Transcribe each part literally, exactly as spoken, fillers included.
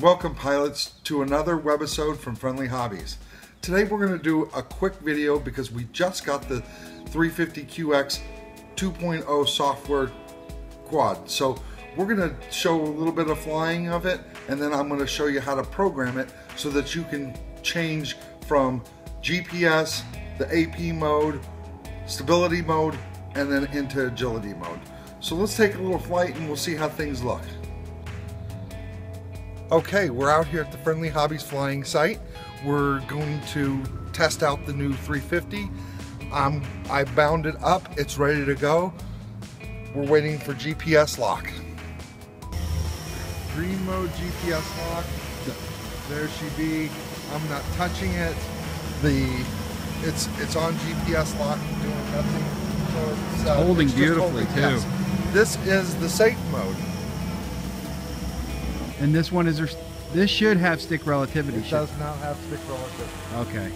Welcome pilots to another webisode from Friendly Hobbies. Today we're going to do a quick video because we just got the three fifty Q X two point oh software quad. So we're going to show a little bit of flying of it, and then I'm going to show you how to program it so that you can change from G P S, the A P mode, stability mode, and then into agility mode. So let's take a little flight and we'll see how things look. Okay, we're out here at the Friendly Hobbies flying site. We're going to test out the new three fifty. Um, I bound it up, it's ready to go. We're waiting for G P S lock. Green mode G P S lock, there she be. I'm not touching it. The, it's it's on G P S lock, doing nothing. So it's, uh, holding it's beautifully holding, too. Yes. This is the safe mode. And this one is there, this should have stick relativity. It does not have stick relativity. Okay.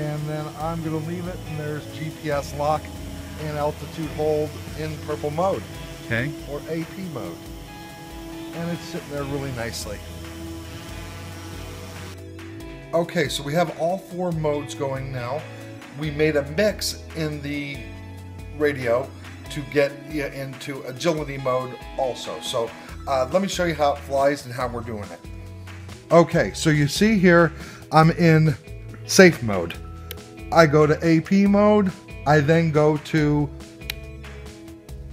And then I'm gonna leave it, and there's G P S lock and altitude hold in purple mode. Okay. Or A P mode. And it's sitting there really nicely. Okay, so we have all four modes going now. We made a mix in the radio to get you into agility mode also. So Uh, let me show you how it flies and how we're doing it. Okay, so you see here, I'm in safe mode. I go to A P mode, I then go to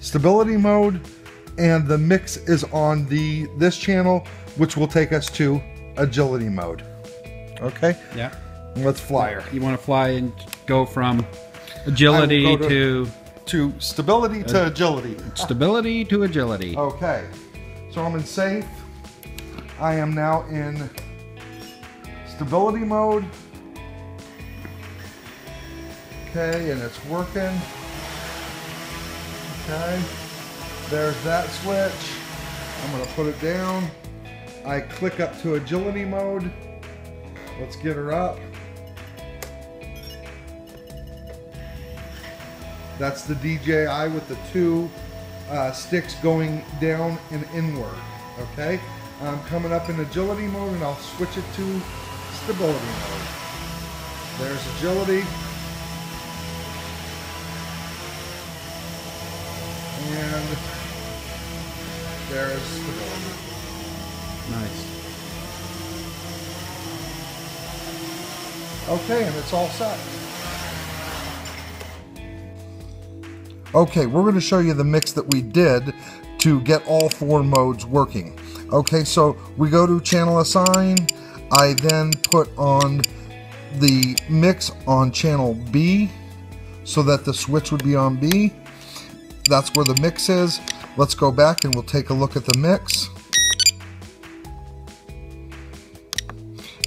stability mode, and the mix is on the this channel, which will take us to agility mode. Okay? Yeah. Let's fly her. You want to fly and go from agility go to, to... To stability to uh, agility. Stability to agility. Okay. So I'm in safe, I am now in stability mode. Okay, and it's working. Okay, there's that switch. I'm gonna put it down. I click up to agility mode. Let's get her up. That's the D J I with the two Uh, sticks going down and inward. Okay, I'm coming up in agility mode, and I'll switch it to stability mode. There's agility, and there's stability. Nice. Okay, and it's all set. Okay, we're going to show you the mix that we did to get all four modes working. Okay, so we go to channel assign. I then put on the mix on channel B so that the switch would be on B. That's where the mix is. Let's go back and we'll take a look at the mix.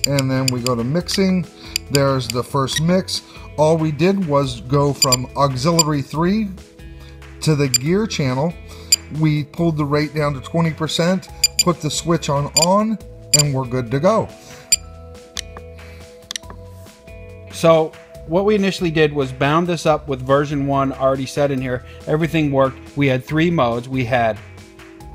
And then we go to mixing. There's the first mix. All we did was go from auxiliary three to the gear channel. We pulled the rate down to twenty percent, put the switch on on, and we're good to go. So what we initially did was bound this up with version one already set in here. Everything worked. We had three modes. We had,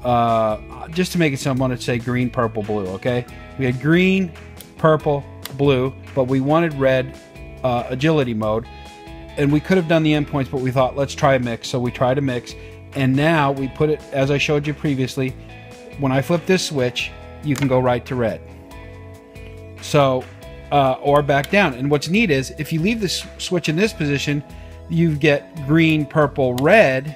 uh, just to make it simple, I wanted to say green, purple, blue, okay? We had green, purple, blue, but we wanted red uh, agility mode. And we could have done the endpoints, but we thought, let's try a mix. So we tried a mix, and now we put it, as I showed you previously, when I flip this switch, you can go right to red. So, uh, or back down. And what's neat is, if you leave this switch in this position, you get green, purple, red.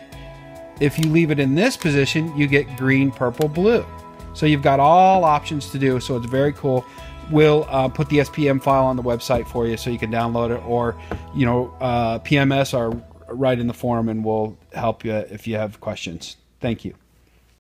If you leave it in this position, you get green, purple, blue. So you've got all options to do, so it's very cool. We'll uh, put the S P M file on the website for you so you can download it, or, you know, uh, P M S or right in the forum, and we'll help you if you have questions. Thank you.